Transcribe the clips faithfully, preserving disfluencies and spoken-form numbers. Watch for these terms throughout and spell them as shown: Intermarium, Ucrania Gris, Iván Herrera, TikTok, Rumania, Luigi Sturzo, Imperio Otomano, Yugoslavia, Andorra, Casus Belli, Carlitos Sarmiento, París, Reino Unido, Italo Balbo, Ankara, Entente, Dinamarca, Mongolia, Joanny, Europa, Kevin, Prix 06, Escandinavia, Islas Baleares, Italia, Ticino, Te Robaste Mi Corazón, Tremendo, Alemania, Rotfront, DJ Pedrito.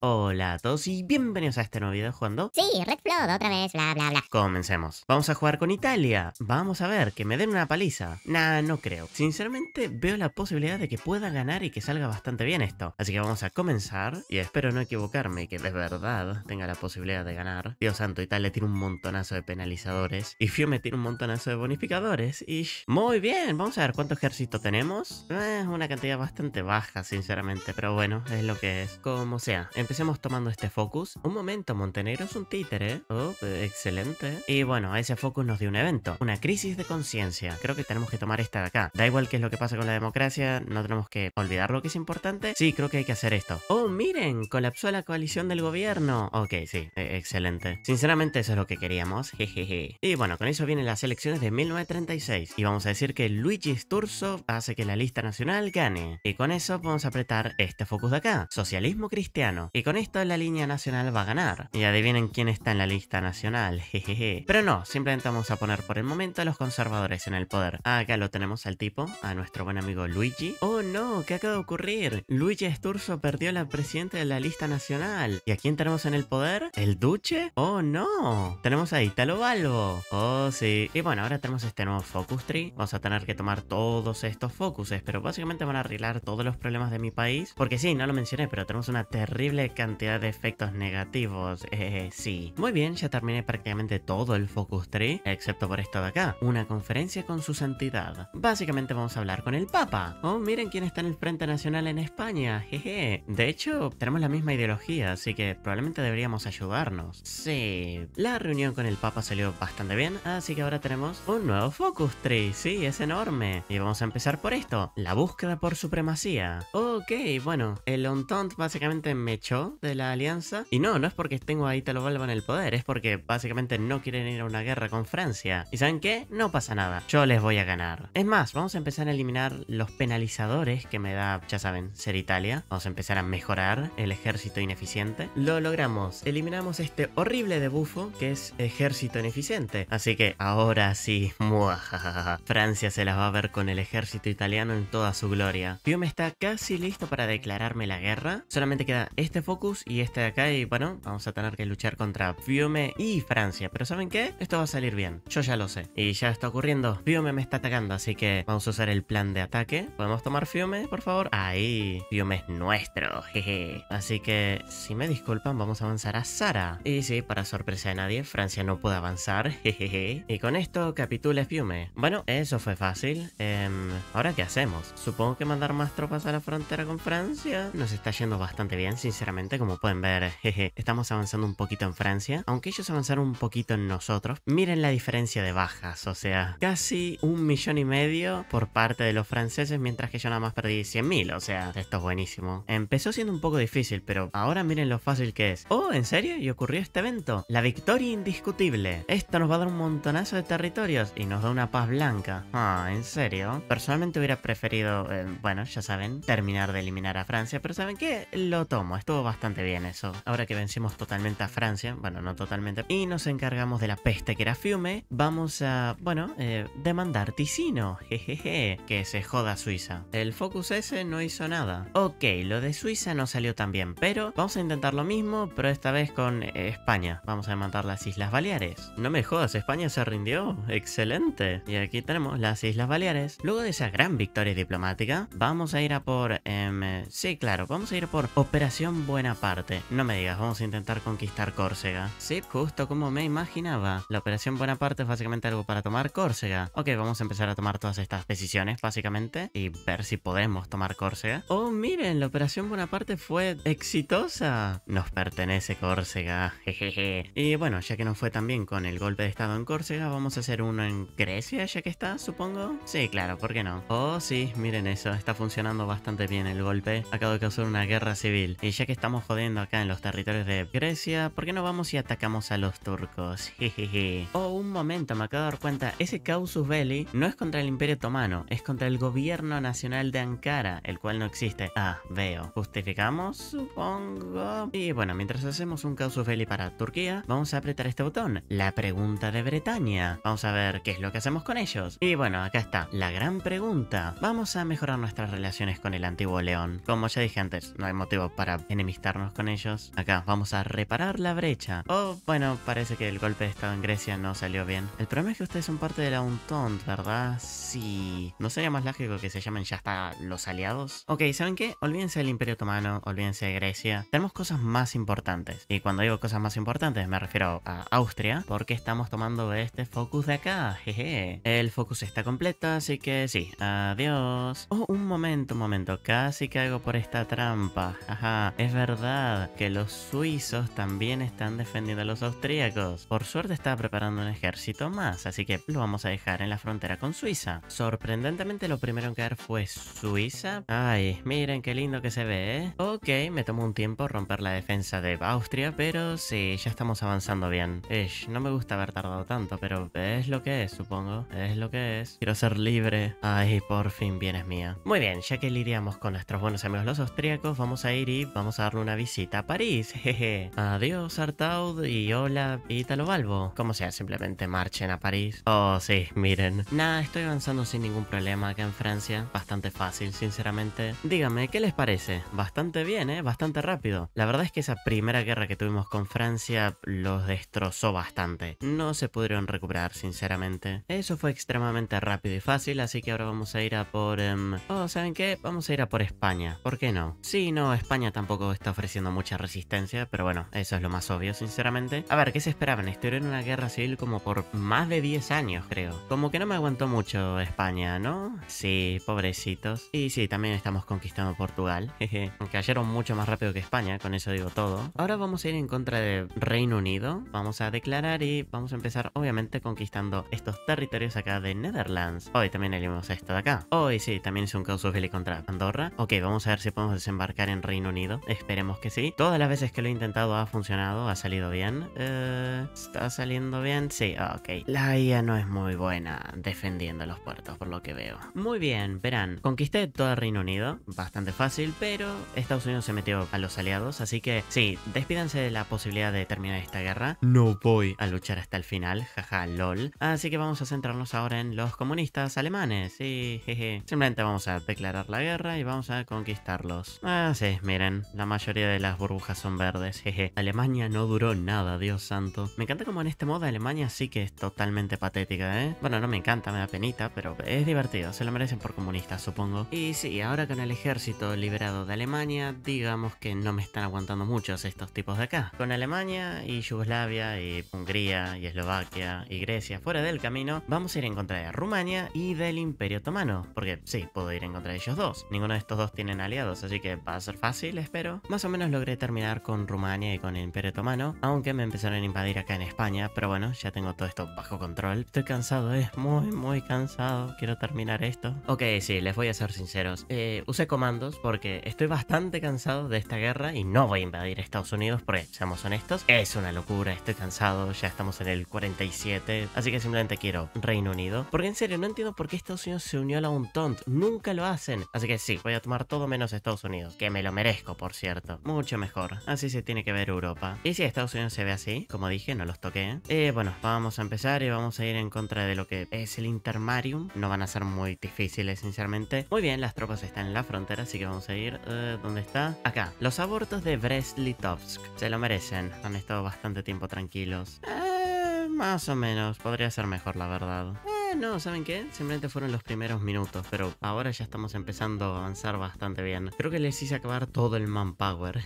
Hola a todos y bienvenidos a este nuevo video jugando... Sí, Red Flood, otra vez, bla bla bla. Comencemos. Vamos a jugar con Italia. Vamos a ver, que me den una paliza. Nah, no creo. Sinceramente veo la posibilidad de que pueda ganar y que salga bastante bien esto. Así que vamos a comenzar. Y espero no equivocarme y que de verdad tenga la posibilidad de ganar. Dios santo, Italia tiene un montonazo de penalizadores. Y Fiume tiene un montonazo de bonificadores. Ish. Muy bien, vamos a ver cuánto ejército tenemos. Eh, una cantidad bastante baja, sinceramente. Pero bueno, es lo que es. Como sea. Empecemos tomando este focus. Un momento, Montenegro es un títere. Oh, excelente. Y bueno, ese focus nos dio un evento. Una crisis de conciencia. Creo que tenemos que tomar esta de acá. Da igual qué es lo que pasa con la democracia. No tenemos que olvidar lo que es importante. Sí, creo que hay que hacer esto. Oh, miren. Colapsó la coalición del gobierno. Ok, sí. Eh, excelente. Sinceramente, eso es lo que queríamos. Jejeje. Y bueno, con eso vienen las elecciones de mil novecientos treinta y seis. Y vamos a decir que Luigi Sturzo hace que la lista nacional gane. Y con eso vamos a apretar este focus de acá. Socialismo cristiano. Y con esto la línea nacional va a ganar. Y adivinen quién está en la lista nacional. Jejeje. Pero no, simplemente vamos a poner por el momento a los conservadores en el poder. Acá lo tenemos al tipo, a nuestro buen amigo Luigi. ¡Oh no! ¿Qué acaba de ocurrir? Luigi Sturzo perdió la presidenta de la lista nacional. ¿Y a quién tenemos en el poder? ¿El duche? ¡Oh no! Tenemos a Italo Balbo. ¡Oh sí! Y bueno, ahora tenemos este nuevo focus tree. Vamos a tener que tomar todos estos focuses. Pero básicamente van a arreglar todos los problemas de mi país. Porque sí, no lo mencioné, pero tenemos una terrible cantidad de efectos negativos. Eh, sí. Muy bien, ya terminé prácticamente todo el focus tree, excepto por esto de acá. Una conferencia con su santidad. Básicamente vamos a hablar con el Papa. Oh, miren quién está en el Frente Nacional en España. Jeje. De hecho, tenemos la misma ideología, así que probablemente deberíamos ayudarnos. Sí. La reunión con el Papa salió bastante bien, así que ahora tenemos un nuevo focus tree. Sí, es enorme. Y vamos a empezar por esto. La búsqueda por supremacía. Ok, bueno. El Entente básicamente me echó de la alianza. Y no, no es porque tengo a Italo Balbo en el poder, es porque básicamente no quieren ir a una guerra con Francia. ¿Y saben qué? No pasa nada. Yo les voy a ganar. Es más, vamos a empezar a eliminar los penalizadores que me da, ya saben, ser Italia. Vamos a empezar a mejorar el ejército ineficiente. Lo logramos. Eliminamos este horrible debufo que es ejército ineficiente. Así que ahora sí, muajajaja. Francia se las va a ver con el ejército italiano en toda su gloria. Fiume está casi listo para declararme la guerra. Solamente queda este focus y este de acá, y bueno, vamos a tener que luchar contra Fiume y Francia. Pero ¿saben qué? Esto va a salir bien. Yo ya lo sé. Y ya está ocurriendo. Fiume me está atacando, así que vamos a usar el plan de ataque. ¿Podemos tomar Fiume, por favor? Ahí. Fiume es nuestro. Jeje. Así que, si me disculpan, vamos a avanzar a Sara. Y sí, para sorpresa de nadie, Francia no puede avanzar. Jejeje. Y con esto capitula Fiume. Bueno, eso fue fácil. Eh, ¿Ahora qué hacemos? Supongo que mandar más tropas a la frontera con Francia. Nos está yendo bastante bien, sinceramente. Como pueden ver, jeje, estamos avanzando un poquito en Francia, aunque ellos avanzaron un poquito en nosotros. Miren la diferencia de bajas, o sea, casi un millón y medio por parte de los franceses, mientras que yo nada más perdí cien mil, o sea, esto es buenísimo. Empezó siendo un poco difícil, pero ahora miren lo fácil que es. Oh, ¿en serio? Y ocurrió este evento. La victoria indiscutible. Esto nos va a dar un montonazo de territorios y nos da una paz blanca. Ah, ¿en serio? Personalmente hubiera preferido, eh, bueno, ya saben, terminar de eliminar a Francia, pero ¿saben qué? Lo tomo, esto bastante bien eso. Ahora que vencimos totalmente a Francia, bueno, no totalmente, y nos encargamos de la peste que era Fiume, vamos a, bueno, eh, demandar Ticino. Jejeje. Que se joda Suiza. El focus ese no hizo nada. Ok, lo de Suiza no salió tan bien, pero vamos a intentar lo mismo, pero esta vez con eh, España. Vamos a demandar las Islas Baleares. No me jodas, España se rindió. Excelente. Y aquí tenemos las Islas Baleares. Luego de esa gran victoria diplomática, vamos a ir a por, eh, sí, claro, vamos a ir por Operación Buena Parte. No me digas, vamos a intentar conquistar Córcega. Sí, justo como me imaginaba. La Operación Buena Parte es básicamente algo para tomar Córcega. Ok, vamos a empezar a tomar todas estas decisiones, básicamente, y ver si podemos tomar Córcega. Oh, miren, la Operación Buena Parte fue exitosa. Nos pertenece Córcega. Jejeje. Y bueno, ya que no fue tan bien con el golpe de estado en Córcega, vamos a hacer uno en Grecia, ya que está, supongo. Sí, claro, ¿por qué no? Oh, sí, miren eso. Está funcionando bastante bien el golpe. Acabo de causar una guerra civil. Y ya que estamos jodiendo acá en los territorios de Grecia, ¿por qué no vamos y atacamos a los turcos? Jejeje. Oh, un momento, me acabo de dar cuenta. Ese Casus Belli no es contra el Imperio Otomano, es contra el gobierno nacional de Ankara, el cual no existe. Ah, veo. Justificamos, supongo. Y bueno, mientras hacemos un Casus Belli para Turquía, vamos a apretar este botón. La pregunta de Bretaña. Vamos a ver qué es lo que hacemos con ellos. Y bueno, acá está. La gran pregunta. Vamos a mejorar nuestras relaciones con el antiguo León. Como ya dije antes, no hay motivo para enemigos enemistarnos con ellos. Acá vamos a reparar la brecha. Oh, bueno, parece que el golpe de estado en Grecia no salió bien. El problema es que ustedes son parte de la UNTONT, ¿verdad? Sí. ¿No sería más lógico que se llamen ya hasta los aliados? Ok, ¿saben qué? Olvídense del Imperio Otomano, olvídense de Grecia. Tenemos cosas más importantes. Y cuando digo cosas más importantes me refiero a Austria, porque estamos tomando este focus de acá. Jeje. El focus está completo, así que sí. Adiós. Oh, un momento, un momento. Casi caigo por esta trampa. Ajá. Es verdad que los suizos también están defendiendo a los austríacos. Por suerte estaba preparando un ejército más, así que lo vamos a dejar en la frontera con Suiza. Sorprendentemente lo primero en caer fue Suiza. Ay, miren qué lindo que se ve, ¿eh? Ok, me tomó un tiempo romper la defensa de Austria, pero sí, ya estamos avanzando bien. Ish, no me gusta haber tardado tanto, pero es lo que es, supongo. Es lo que es. Quiero ser libre. Ay, por fin vienes mía. Muy bien, ya que lidiamos con nuestros buenos amigos los austríacos, vamos a ir y vamos a darle una visita a París. Jeje. Adiós, Artaud, y hola, Italo Balbo. Como sea, simplemente marchen a París. Oh, sí, miren. Nada, estoy avanzando sin ningún problema acá en Francia. Bastante fácil, sinceramente. Díganme, ¿qué les parece? Bastante bien, ¿eh? Bastante rápido. La verdad es que esa primera guerra que tuvimos con Francia los destrozó bastante. No se pudieron recuperar, sinceramente. Eso fue extremadamente rápido y fácil, así que ahora vamos a ir a por... Um... Oh, ¿saben qué? Vamos a ir a por España. ¿Por qué no? Sí, no, España tampoco está ofreciendo mucha resistencia, pero bueno, eso es lo más obvio, sinceramente. A ver, ¿qué se esperaban? Estuvieron en una guerra civil como por más de diez años, creo. Como que no me aguantó mucho España, ¿no? Sí, pobrecitos. Y sí, también estamos conquistando Portugal. Jeje. Cayeron mucho más rápido que España, con eso digo todo. Ahora vamos a ir en contra de Reino Unido. Vamos a declarar y vamos a empezar, obviamente, conquistando estos territorios acá de Netherlands. Hoy también elegimos esto de acá. Hoy sí, también hice un Casus Belli contra Andorra. Ok, vamos a ver si podemos desembarcar en Reino Unido. Esperemos que sí. Todas las veces que lo he intentado ha funcionado, ha salido bien. Eh, ¿Está saliendo bien? Sí, ok. La I A no es muy buena defendiendo los puertos, por lo que veo. Muy bien, verán. Conquisté todo el Reino Unido. Bastante fácil, pero Estados Unidos se metió a los aliados. Así que sí, despídanse de la posibilidad de terminar esta guerra. No voy a luchar hasta el final. Jaja, lol. Así que vamos a centrarnos ahora en los comunistas alemanes. Sí, jeje. Simplemente vamos a declarar la guerra y vamos a conquistarlos. Ah, sí, miren. La mayoría de las burbujas son verdes. Jeje. Alemania no duró nada, Dios santo. Me encanta como en este modo Alemania sí que es totalmente patética, ¿eh? Bueno, no me encanta, me da penita, pero es divertido. Se lo merecen por comunistas, supongo. Y sí, ahora con el ejército liberado de Alemania, digamos que no me están aguantando muchos estos tipos de acá. Con Alemania y Yugoslavia y Hungría y Eslovaquia y Grecia fuera del camino, vamos a ir en contra de Rumania y del Imperio Otomano. Porque sí, puedo ir en contra de ellos dos. Ninguno de estos dos tienen aliados, así que va a ser fácil, espero. Más o menos logré terminar con Rumania y con el Imperio Otomano, aunque me empezaron a invadir acá en España, pero bueno, ya tengo todo esto bajo control. Estoy cansado, es eh. muy, muy cansado. Quiero terminar esto. Ok, sí, les voy a ser sinceros. Eh, usé comandos porque estoy bastante cansado de esta guerra y no voy a invadir Estados Unidos porque, seamos honestos, es una locura. Estoy cansado, ya estamos en el cuarenta y siete, así que simplemente quiero Reino Unido. Porque en serio, no entiendo por qué Estados Unidos se unió a la UNTONT. Nunca lo hacen. Así que sí, voy a tomar todo menos Estados Unidos, que me lo merezco, por cierto. Mucho mejor. Así se tiene que ver Europa. Y si Estados Unidos se ve así, como dije, no los toqué. Eh, bueno, vamos a empezar y vamos a ir en contra de lo que es el Intermarium. No van a ser muy difíciles, sinceramente. Muy bien, las tropas están en la frontera, así que vamos a ir... Uh, ¿dónde está? Acá. Los abortos de Brest-Litovsk. Se lo merecen. Han estado bastante tiempo tranquilos. Eh, más o menos. Podría ser mejor, la verdad. No, ¿saben qué? Simplemente fueron los primeros minutos, pero ahora ya estamos empezando a avanzar bastante bien. Creo que les hice acabar todo el manpower.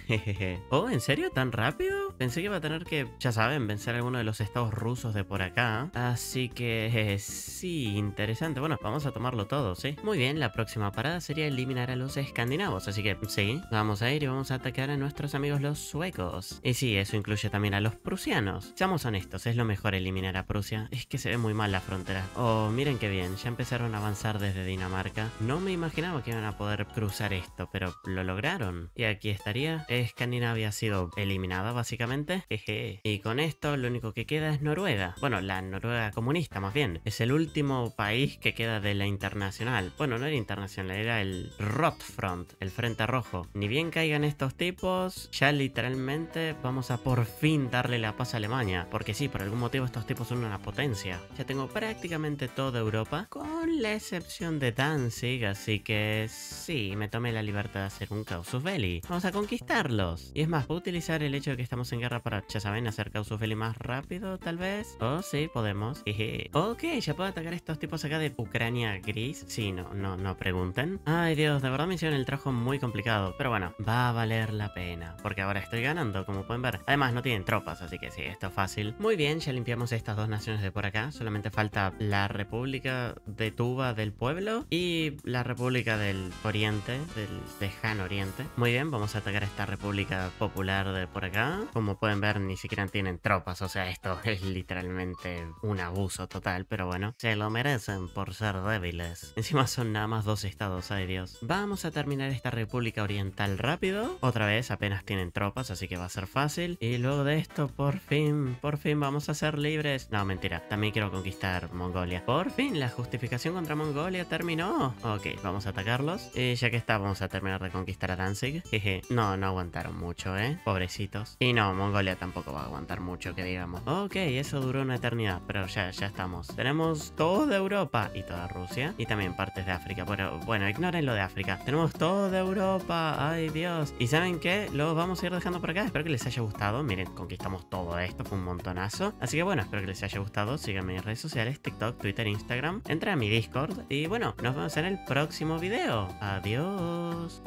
Oh, ¿en serio? ¿Tan rápido? Pensé que iba a tener que, ya saben, vencer a alguno de los estados rusos de por acá. Así que, eh, sí, interesante. Bueno, vamos a tomarlo todo, ¿sí? Muy bien, la próxima parada sería eliminar a los escandinavos. Así que, sí, vamos a ir y vamos a atacar a nuestros amigos los suecos. Y sí, eso incluye también a los prusianos. Seamos honestos, es lo mejor eliminar a Prusia. Es que se ve muy mal la frontera. Oh, Oh, miren qué bien, ya empezaron a avanzar desde Dinamarca. No me imaginaba que iban a poder cruzar esto, pero lo lograron. Y aquí estaría. Escandinavia ha sido eliminada, básicamente. Jeje. Y con esto, lo único que queda es Noruega. Bueno, la Noruega comunista, más bien. Es el último país que queda de la internacional. Bueno, no era internacional, era el Rotfront, el Frente Rojo. Ni bien caigan estos tipos, ya literalmente vamos a por fin darle la paz a Alemania. Porque sí, por algún motivo estos tipos son una potencia. Ya tengo prácticamente prácticamente toda Europa, con la excepción de Danzig, así que sí, me tomé la libertad de hacer un Casus Belli. Vamos a conquistarlos. Y es más, puedo utilizar el hecho de que estamos en guerra para, ya saben, hacer Casus Belli más rápido, tal vez. Oh, sí, podemos. Ok, ya puedo atacar a estos tipos acá de Ucrania gris. Sí, no, no, no pregunten. Ay, Dios, de verdad me hicieron el trabajo muy complicado, pero bueno, va a valer la pena, porque ahora estoy ganando, como pueden ver. Además, no tienen tropas, así que sí, esto es fácil. Muy bien, ya limpiamos estas dos naciones de por acá. Solamente falta la República de Tuba del Pueblo y la República del Oriente, del lejano Oriente. Muy bien, vamos a atacar a esta República Popular de por acá. Como pueden ver, ni siquiera tienen tropas, o sea, esto es literalmente un abuso total, pero bueno, se lo merecen por ser débiles. Encima son nada más dos estados, ay Dios. Vamos a terminar esta República Oriental rápido. Otra vez, apenas tienen tropas, así que va a ser fácil. Y luego de esto, por fin, por fin vamos a ser libres. No, mentira, también quiero conquistar Mongolia. Por fin, la justificación contra Mongolia terminó. Ok, vamos a atacarlos. Y ya que está, vamos a terminar de conquistar a Danzig. Jeje, no, no aguantaron mucho, eh. Pobrecitos. Y no, Mongolia tampoco va a aguantar mucho, que digamos. Ok, eso duró una eternidad, pero ya, ya estamos. Tenemos toda Europa y toda Rusia. Y también partes de África, pero bueno, ignoren lo de África. Tenemos toda Europa, ay Dios. ¿Y saben qué? Lo vamos a ir dejando por acá. Espero que les haya gustado. Miren, conquistamos todo esto, fue un montonazo. Así que bueno, espero que les haya gustado. Síganme en mis redes sociales, TikTok, Twitter, Instagram. Entra a mi Discord y bueno, nos vemos en el próximo video. Adiós.